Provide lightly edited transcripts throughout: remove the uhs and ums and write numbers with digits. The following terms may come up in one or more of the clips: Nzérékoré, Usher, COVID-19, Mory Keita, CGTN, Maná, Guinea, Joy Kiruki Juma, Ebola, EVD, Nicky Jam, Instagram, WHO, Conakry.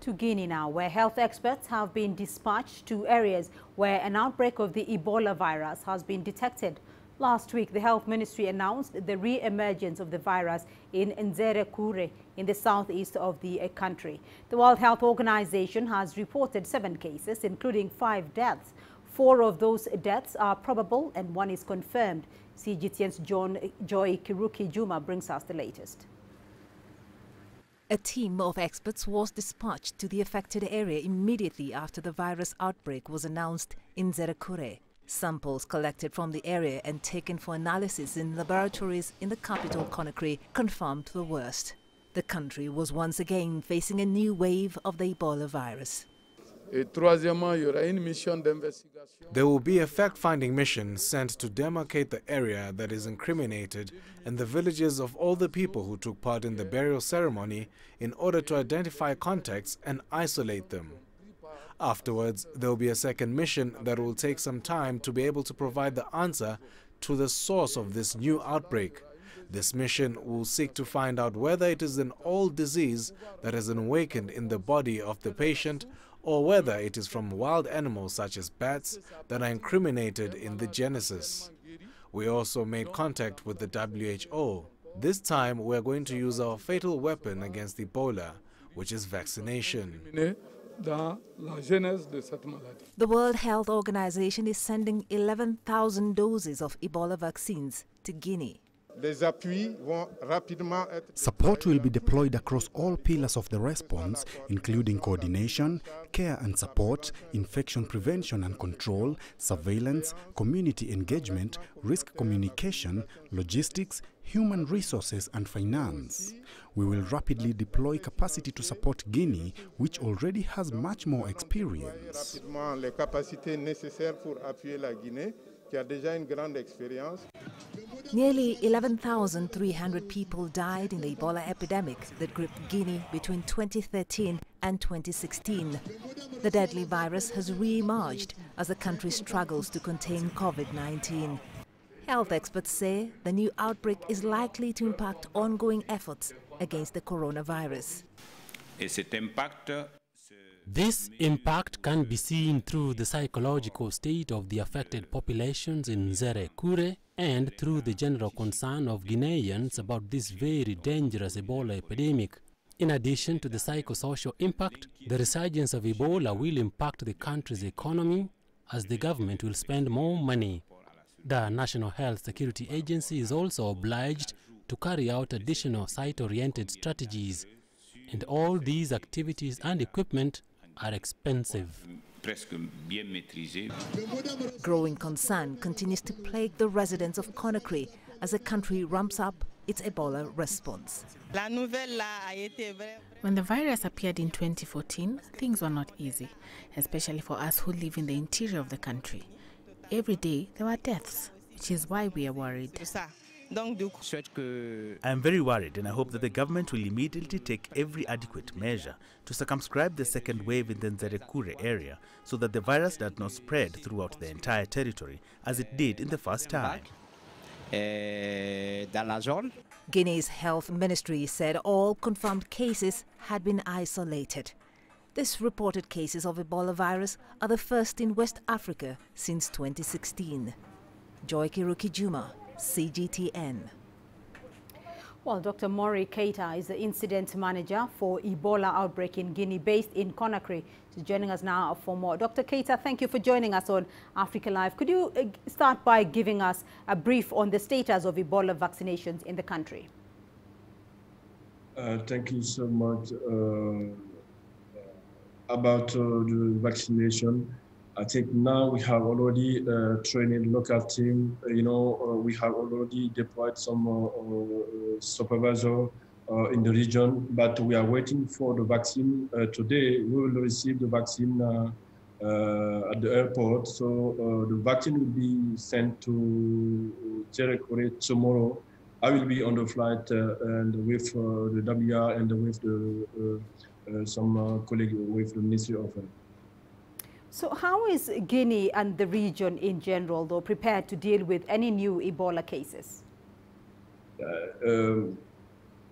to Guinea now, where health experts have been dispatched to areas where an outbreak of the Ebola virus has been detected. Last week, the health ministry announced the re-emergence of the virus in Nzérékoré in the southeast of the country. The World Health Organization has reported 7 cases, including 5 deaths. 4 of those deaths are probable and 1 is confirmed. CGTN's Joy Kiruki Juma brings us the latest. A team of experts was dispatched to the affected area immediately after the virus outbreak was announced in Nzérékoré. Samples collected from the area and taken for analysis in laboratories in the capital Conakry confirmed the worst. The country was once again facing a new wave of the Ebola virus. There will be a fact-finding mission sent to demarcate the area that is incriminated and the villages of all the people who took part in the burial ceremony in order to identify contacts and isolate them. Afterwards, there will be a second mission that will take some time to be able to provide the answer to the source of this new outbreak. This mission will seek to find out whether it is an old disease that has awakened in the body of the patient or whether it is from wild animals such as bats that are incriminated in the genesis. We also made contact with the WHO. This time, we are going to use our fatal weapon against Ebola, which is vaccination. The World Health Organization is sending 11,000 doses of Ebola vaccines to Guinea. Support will be deployed across all pillars of the response, including coordination, care and support, infection prevention and control, surveillance, community engagement, risk communication, logistics, human resources and finance. We will rapidly deploy capacity to support Guinea, which already has much more experience. Nearly 11,300 people died in the Ebola epidemic that gripped Guinea between 2013 and 2016. The deadly virus has re-emerged as the country struggles to contain COVID-19. Health experts say the new outbreak is likely to impact ongoing efforts against the coronavirus. This impact can be seen through the psychological state of the affected populations in Nzérékoré and through the general concern of Guineans about this very dangerous Ebola epidemic. In addition to the psychosocial impact, the resurgence of Ebola will impact the country's economy as the government will spend more money. The National Health Security Agency is also obliged to carry out additional site-oriented strategies, and all these activities and equipment are expensive. Growing concern continues to plague the residents of Conakry as the country ramps up its Ebola response. When the virus appeared in 2014, things were not easy, especially for us who live in the interior of the country. Every day there were deaths, which is why we are worried. I am very worried, and I hope that the government will immediately take every adequate measure to circumscribe the second wave in the Nzérékoré area so that the virus does not spread throughout the entire territory as it did in the first time. Guinea's health ministry said all confirmed cases had been isolated. These reported cases of Ebola virus are the first in West Africa since 2016. Joy Kiruki Juma, CGTN. Well, Dr. Mory Keita is the incident manager for Ebola outbreak in Guinea, based in Conakry. She's joining us now for more. Dr. Keita, thank you for joining us on Africa Live. Could you start by giving us a brief on the status of Ebola vaccinations in the country? Thank you so much. About the vaccination, I think now we have already trained local team. We have already deployed some supervisor in the region, but we are waiting for the vaccine. Today, we will receive the vaccine at the airport. So the vaccine will be sent to Nzérékoré tomorrow. I will be on the flight and with the WR and with the some colleagues with the Ministry of Health. So how is Guinea and the region in general, though, prepared to deal with any new Ebola cases?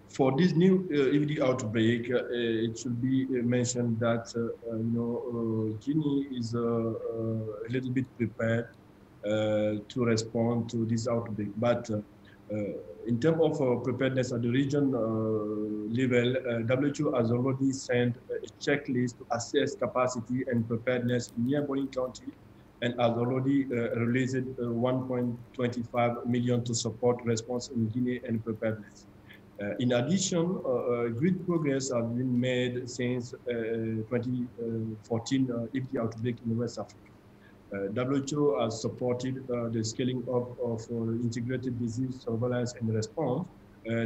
For this new EVD outbreak, it should be mentioned that Guinea is a little bit prepared to respond to this outbreak. But in terms of preparedness at the region level, WHO has already sent a checklist to assess capacity and preparedness in neighboring countries, and has already released 1.25 million to support response in Guinea and preparedness. In addition, great progress has been made since 2014 EBD outbreak in West Africa. WHO has supported the scaling up of integrated disease surveillance and response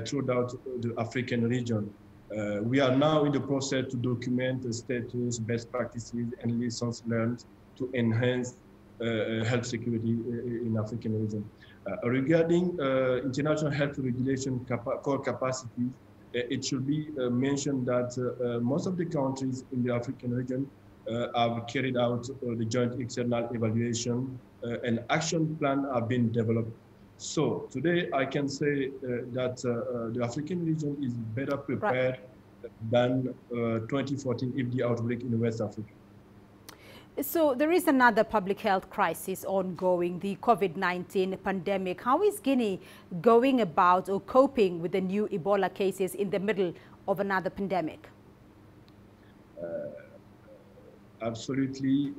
throughout the African region. We are now in the process to document the status, best practices, and lessons learned to enhance health security in African region. Regarding international health regulation core capacity, it should be mentioned that most of the countries in the African region have carried out the joint external evaluation and action plan have been developed. So today I can say that the African region is better prepared than 2014 EBD outbreak in West Africa. So there is another public health crisis ongoing, the COVID-19 pandemic. How is Guinea going about or coping with the new Ebola cases in the middle of another pandemic? Absolutely.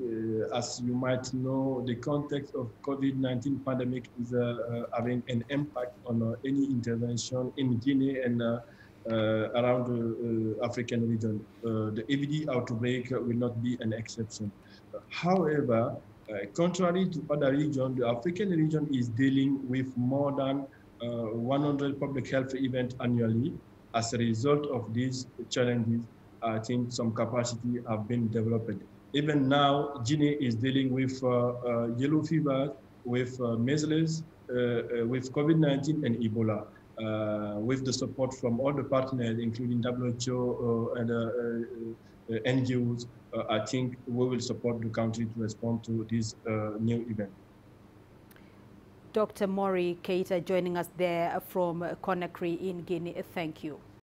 As you might know, the context of COVID-19 pandemic is having an impact on any intervention in Guinea and around the African region. The EVD outbreak will not be an exception. However, contrary to other regions, the African region is dealing with more than 100 public health events annually. As a result of these challenges, I think some capacity have been developed. Even now, Guinea is dealing with yellow fever, with measles, with COVID-19 and Ebola. With the support from all the partners, including WHO and NGOs, I think we will support the country to respond to this new event. Dr. Mory Keita joining us there from Conakry in Guinea. Thank you.